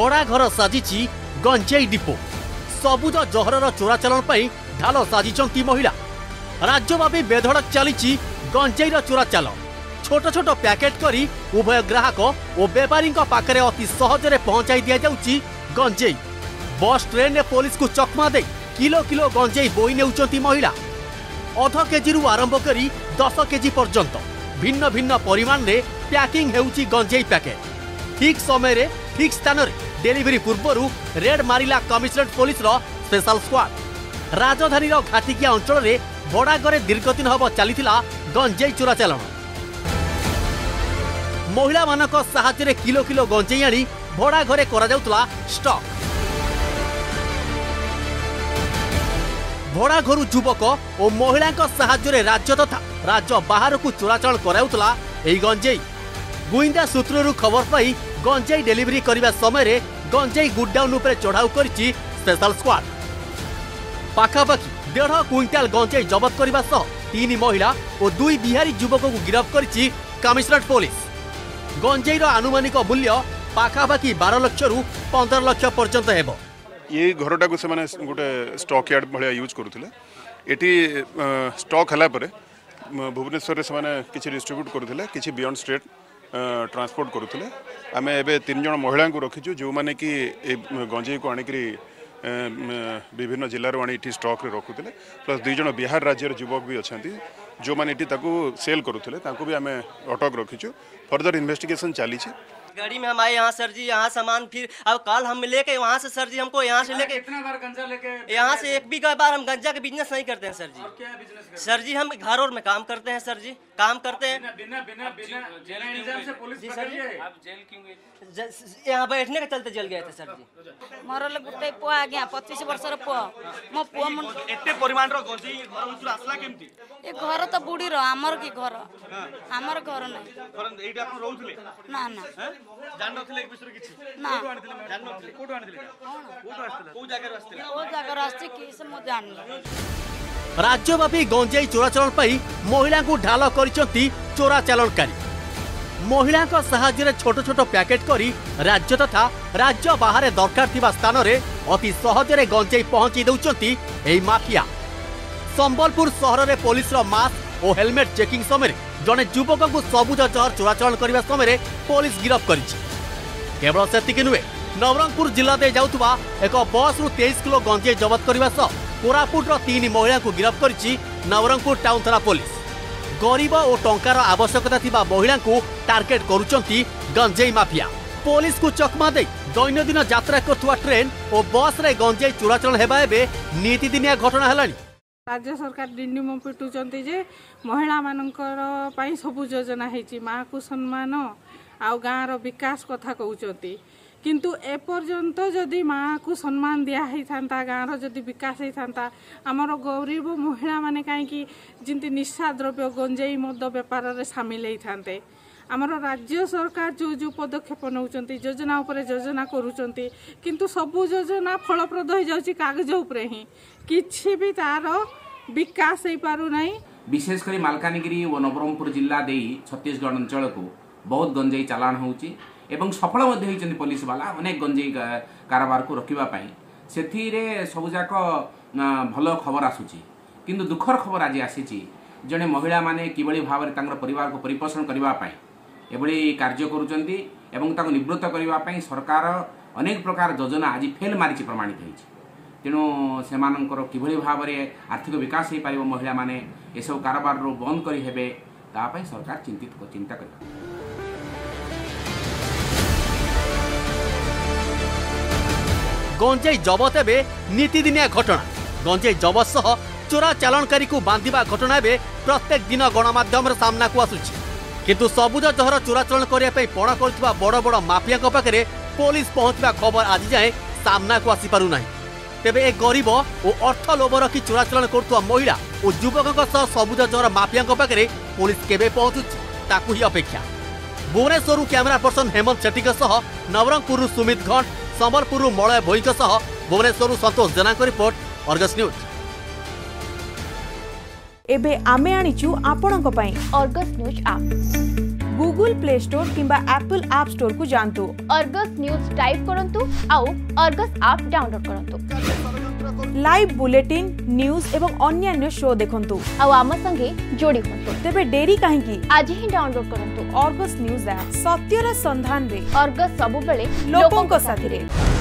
भड़ा घर साजिची गंजेई डिपो सबुज जहरर चोराचालान पर ढाल साजिचंती महिला। राज्यव्यापी बेधड़क चली गंजेईर चोराचालान छोट छोट पैकेट करी उभय ग्राहक और बेपारी पाखे अति सहजरे पहुंचाई दि जाउची गंजेई। बस ट्रेन ने पुलिस को चकमा दे किलो किलो गंजेई बोई नेउचंती महिला। अध केजी रु आरंभ करी 10 केजी पर्यंत भिन्न भिन्न परिमाण रे पैकिंग हेउची गंजेई पैकेट। ठीक समय रे ठीक स्थान रे डेलीवरी पूर्वरु रेड मारिला कमिश्नरेट पुलिस रो स्पेशल स्क्वाड। राजधानी रो घाटिकिया अंचल रे भड़ाघरे दीर्घ दिन हम चलीथिला गंजेई चोराचालान। महिला मानक साहाय्य किलो किलो गंजेई आनी भड़ा घरे करा स्टॉक। भड़ा घर युवक और महिला साहाय्य राज्य तथा राज्य बाहर को चोराचालान कराउतला गंजेई। गुइंदा सूत्ररु खबर पाई गंजेई डेलीवरी करने समय गंजेई गुडडाउन चढ़ाऊ करी स्पेशल स्क्वाड। पाखापाखि 1.5 क्विंटाल गंजेई जबत करने सह 3 महिला और 2 बिहारी युवक को गिरफ्त करी कमिश्नरेट पुलिस। गंजेईर आनुमानिक मूल्य पाखापाखि 12 लाख रु 15 लाख पर्यंत हेबो। ये घरटा को सेमाने गोटे स्टॉक यार्ड भलिया यूज करूथिले। एटी स्टॉक हला परे भुवनेश्वर रे सेमाने किछि डिस्ट्रीब्यूट करूथिले, किछि बियॉन्ड स्टेट ट्रांसपोर्ट करूथिले। आमे एबे 3 जण महिला को रखिछु जो माने कि ए गंजेई को आनिकरी विभिन्न जिल्ला रो आनी एटी स्टॉक रे रखुथिले। प्लस 2 जण बिहार राज्य रे युवक भी अछंती जो माने एटी ताकू सेल करूथिले, ताकू भी आमे अटक रखिछु। फर्दर इन्वेस्टिगेशन चली है। गाड़ी में हम आए यहाँ सर जी, यहाँ सामान फिर अब कल हम लेके वहाँ से सर जी हमको यहाँ से लेके कितना बार गंजा लेके यहाँ से एक भी का बार हम गंजा के बिजनेस नहीं करते हैं सर जी। और क्या बिजनेस करते हैं सर जी? हम घर और में काम करते हैं सर जी, काम करते हैं। बिना बिना बिना जेल एग्जाम से पुलिस पकड़ गए आप? जेल क्यों गए? यहाँ बैठने के चलते जेल गए थे सर जी। मोर गोटे पुआ आ गया 25 वर्ष रो पुआ। मो पुआ मन एते परिमाण रो गंजेई घर उतर आसला केमती? ए घर तो बूढ़ी रो हमर की घर हमर घर नहीं घर एटा आप रहउथले ना ना जान नथिले एक बिषय किछि ना जान नथिले कोठो आनिथिले कोन कोठो आस्थिले को जागा रास्थिले ओ जागा रास्थे कि से मो जाननी। राज्यव्यापी गंजेई चोराचालान पई महिला को ढाल करिसंती चोराचालानकारी। महिला को सहाय्य रे छोटो छोटो पैकेट करी राज्य तथा राज्य बाहर दरकार थिबा स्थान रे अति सहज रे गंजेई पहुंची दउचंती एई माफिया। संबलपुर शहर रे पुलिस रो मास्क ओ हेलमेट चेकिंग समय जड़े युवक को सबुज जहर चोराचालान करने समय पुलिस गिरफ्त करवल। नुहे नवरंगपुर जिला दे जाउतबा एक बस रु 23 किलो गंजेई जबत करने सह कोरापुटर 3 महिला को गिरफ्त कर नवरंगपुर टाउन थाना पुलिस। गरीब और टंकार आवश्यकता थिबा महिला को टार्गेट करुचंती गंजेई माफिया। पुलिस को चकमा दे दैनंदिन यात्रा करथुवा ट्रेन और बस रे गंजेई चोराचालान हेबा एबे नीतिदिनिया घटना हेलानी। राज्य सरकार डिंडिम पिटुचंती जे महिला मानकर पाई सबु योजना होती माँ को सम्मान आउ गाँव रो विकास कथा कहते किंतु एपर्यंत जदि माँ को सम्मान दिया ही था गाँव जदि विकास ही था आमर गरीब महिला माने कहीं जिनती निशा द्रव्य गंजेई मद बेपार रे सामिल होई थांते। आमर राज्य सरकार जो जो पदक्षेप नौकरी योजना उपरे योजना करुँच किंतु सबू योजना फलप्रद हो जाऊँगी कागज उपरे ही किसी भी तार विकास हो पारना। विशेषकर मालकानगिरी और नवरंगपुर जिला दे छत्तीसगढ़ अंचल को बहुत गंजेई चालान होउची एवं सफल होती पुलिस वाला अनेक गंजेई कारोबार को रखा से सबुजाक भल खबर आसूची। किंतु दुखर खबर आज आसी जड़े महिला मैंने किभली भाव परिवार को परिपोषण करने एभली कार्य करुँचंती एवं ताको निवृत्त करने सरकार अनेक प्रकार योजना आज फेल मारी प्रमाणित होती। तेणु से किभली भाव में आर्थिक विकास हो पार महिला माने ये सब कारोबार बंद करेंगे तापाई सरकार चिंता कर। गंजेई जबत एबे नीतिदिनिया घटना। गंजेई जबत सह चोराचालानकारी को बांधिबा घटना एबे प्रत्येक दिन गणमाध्यम सामना को आसुची। किंतु सबुज जहर चोराचालान करने पण कर बड़ बड़ माफिया पाखे पुलिस पहुंचा खबर आज जाए सामना को आसी पारु नाही। तेबे एक गरीब और अर्थ लोभ रखी चोराचालान करुवा महिला और युवकों सबुज जहर माफिया पाखे पुलिस केबे पहुंचुची ताकू ही अपेक्षा। भुवनेश्वर कैमेरा पर्सन हेमंत सेठी नवरंगपुर सुमित घंट Sambalpur Malay Bhoi Bhubaneswar Santosh Jena report Argus news. एबे आमे आनिचु आपणक पाई अर्गस न्यूज आप। गूगल प्ले स्टोर किंबा एप्पल ऐप स्टोर को जानतु अर्गस न्यूज टाइप करंतु आउ अर्गस ऐप डाउनलोड करंतु। लाइव बुलेटिन न्यूज एवं अन्य शो देखंतु आउ आम संगे जोड़ी होंतु। तेबे डेरी काहे की आज ही डाउनलोड करंतु अर्गस न्यूज ऐप। सत्यरा संधान रे अर्गस सब बेले लोकन को साथी रे।